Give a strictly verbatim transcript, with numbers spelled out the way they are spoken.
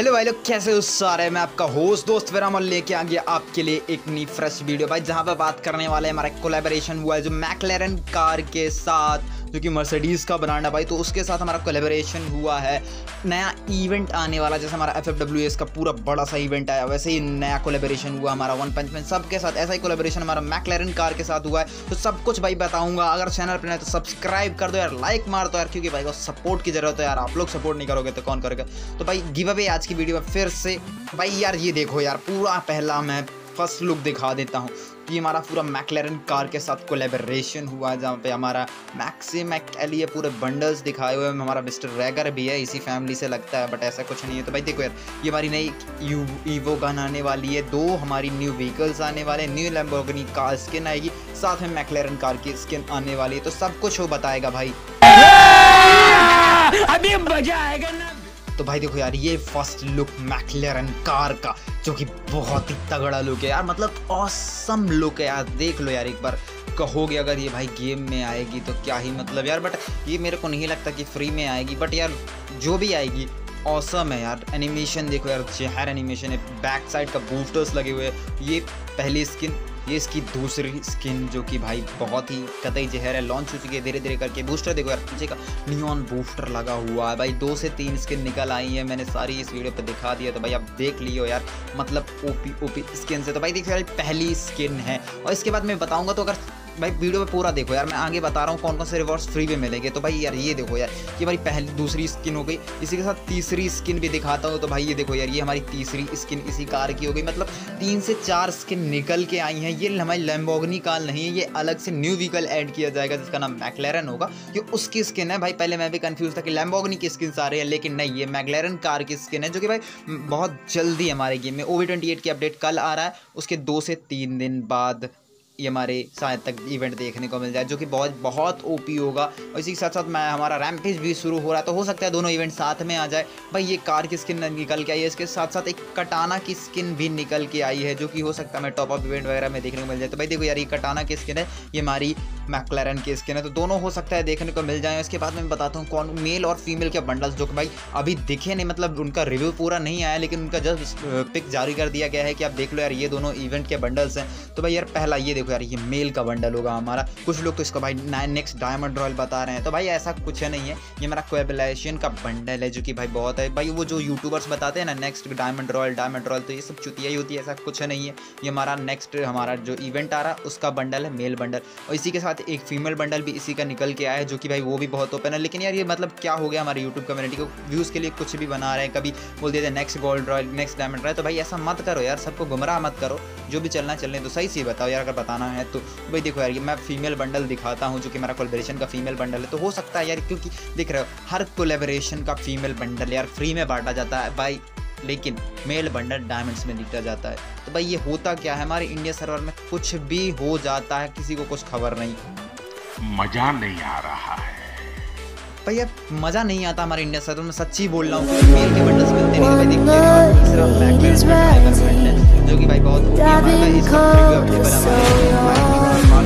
Hello भाई लोग, कैसे हो सारे। मैं आपका होस्ट दोस्त विराम लेके आ गया आपके लिए एक नई फ्रेश वीडियो भाई, जहां पर बात करने वाले हैं। हमारा कोलैबोरेशन हुआ है जो मैकलेरन कार के साथ, जो कि मर्सिडीज़ का ब्रांड है भाई, तो उसके साथ हमारा कोलैबोरेशन हुआ है। नया इवेंट आने वाला, जैसे हमारा एफ एफ डब्ल्यू एस का पूरा बड़ा सा इवेंट आया, वैसे ही नया कोलैबोरेशन हुआ हमारा वन पंच में सबके साथ। ऐसा ही कोलैबोरेशन हमारा मैकलेरन कार के साथ हुआ है, तो सब कुछ भाई बताऊँगा। अगर चैनल पर नए तो सब्सक्राइब कर दो यार, लाइक मार दो यार, क्योंकि भाई को सपोर्ट की जरूरत है यार। आप लोग सपोर्ट नहीं करोगे तो कौन करेगा। तो भाई गिव अवे आज की वीडियो में फिर से भाई यार, ये देखो यार पूरा, पहला मैं फर्स्ट लुक दिखा देता हूँ। ये हमारा पूरा मैकलेरन कार के साथ कोलैबोरेशन हुआ, जहाँ पे हमारा मैक्सी मैकेलिए पूरे बंडल्स दिखाए हुए हैं। हमारा मिस्टर रैगर भी है, इसी फैमिली से लगता है, बट ऐसा कुछ नहीं है। तो भाई देखो यार, ये हमारी नई यू ईवो गन आने वाली है, दो हमारी न्यू व्हीकल्स आने वाले, न्यू लैम्बोर्गिनी कार स्किन आएगी, साथ में मैकलेरन कार की स्किन आने वाली है। तो सब कुछ वो बताएगा भाई, अभी मजा आएगा ना। तो भाई देखो यार, ये फर्स्ट लुक मैकलेरन कार का, जो कि बहुत ही तगड़ा लुक है यार, मतलब ऑसम लुक है यार। देख लो यार एक बार, कहोगे अगर ये भाई गेम में आएगी तो क्या ही मतलब यार, बट ये मेरे को नहीं लगता कि फ्री में आएगी, बट यार जो भी आएगी ऑसम है यार। एनिमेशन देखो यार, जहर एनिमेशन है, बैक साइड का बूस्टर्स लगे हुए हैं। ये पहली स्किन, ये इसकी दूसरी स्किन, जो कि भाई बहुत ही कतई जहर है, लॉन्च हो चुकी है धीरे धीरे करके। बूस्टर देखो यार, पीछे का नियॉन बूस्टर लगा हुआ है भाई। दो से तीन स्किन निकल आई है, मैंने सारी इस वीडियो पे दिखा दिया, तो भाई आप देख लियो यार, मतलब ओपी ओपी स्किन से। तो भाई देखो यार, पहली स्किन है और इसके बाद मैं बताऊँगा। तो अगर भाई वीडियो में पूरा देखो यार, मैं आगे बता रहा हूँ कौन कौन से रिवॉर्ड्स फ्री में मिलेंगे। तो भाई यार ये देखो यार, ये भाई पहली दूसरी स्किन हो गई, इसी के साथ तीसरी स्किन भी दिखाता हूँ। तो भाई ये देखो यार, ये हमारी तीसरी स्किन इसी कार की हो गई, मतलब तीन से चार स्किन निकल के आई हैं। ये हमारी लैम्बोर्गिनी कार नहीं है, ये अलग से न्यू व्हीकल ऐड किया जाएगा जिसका नाम मैकलेरन होगा, ये उसकी स्किन है भाई। पहले मैं भी कन्फ्यूज़ था कि लैम्बोर्गिनी की स्किन सारे है, लेकिन नहीं, ये मैकलेरन कार की स्किन है, जो कि भाई बहुत जल्दी हमारे गेम में ओ वी ट्वेंटी एट की अपडेट कल आ रहा है, उसके दो से तीन दिन बाद ये हमारे शायद तक इवेंट देखने को मिल जाए, जो कि बहुत बहुत ओपी होगा। और इसी के साथ साथ मैं हमारा रैम्पेज भी शुरू हो रहा है, तो हो सकता है दोनों इवेंट साथ में आ जाए भाई। ये कार की स्किन निकल के आई है, इसके साथ साथ एक कटाना की स्किन भी निकल के आई है, जो कि हो सकता है मैं टॉप अप इवेंट वगैरह में देखने को मिल जाए। तो भाई देखो यार, ये कटाना की स्किन है, ये हमारी मैकलेरन की स्किन है, तो दोनों हो सकता है देखने को मिल जाए। इसके बाद मैं बताता हूँ कौन मेल और फीमेल के बंडल्स, जो कि भाई अभी दिखे नहीं, मतलब उनका रिव्यू पूरा नहीं आया, लेकिन उनका जस्ट पिक जारी कर दिया गया है कि आप देख लो यार, ये दोनों इवेंट के बंडल्स हैं। तो भाई यार पहला ये देखो यार, ये मेल का बंडल होगा हमारा। कुछ लोग तो इसको भाई नेक्स्ट डायमंड रॉयल बता रहे हैं, तो भाई ऐसा कुछ है नहीं है, ये मेरा कोलैबोरेशन का बंडल है, जो कि भाई बहुत है भाई। वो जो यूट्यूबर्स बताते हैं ना next diamond royal diamond royal, तो ये सब चुतियाई होती है, ऐसा कुछ है नहीं है। ये हमारा नेक्स्ट हमारा जो इवेंट आ रहा है उसका बंडल है, मेल बंडल, और इसी के साथ एक फीमेल बंडल भी इसी का निकल के आया है, जो कि भाई वो भी बहुत ओपन है। लेकिन यार ये मतलब क्या हो गया, हमारे यूट्यूब कम्युनिटी को व्यूज़ के लिए कुछ भी बना रहे हैं, कभी बोल देते हैं next gold royal next diamond royal. तो भाई ऐसा मत करो यार, सबको गुमराह मत करो, जो भी चलना चलने तो सही से बताओ यार, अगर बताना है तो। भाई देखो यार, ये मैं फीमेल बंडल दिखाता हूँ, जो कि मेरा कोलैबोरेशन का फीमेल बंडल है, तो हो सकता है यार, क्योंकि देख रहे हो हर कोलैबोरेशन का फीमेल बंडल यार फ्री में बांटा जाता है भाई, लेकिन मेल बंडल डायमंड्स में दिखता जाता है। तो भाई ये होता क्या है, हमारे इंडिया सर्वर में कुछ भी हो जाता है, किसी को कुछ खबर नहीं, मज़ा नहीं आ रहा है भाई, अब मज़ा नहीं आता हमारे इंडिया सर्वर में, सच्ची बोल रहा हूँ। मेल के बंडल्स मिलते नहीं, तो भाई देखते हैं, जो कि भाई बहुत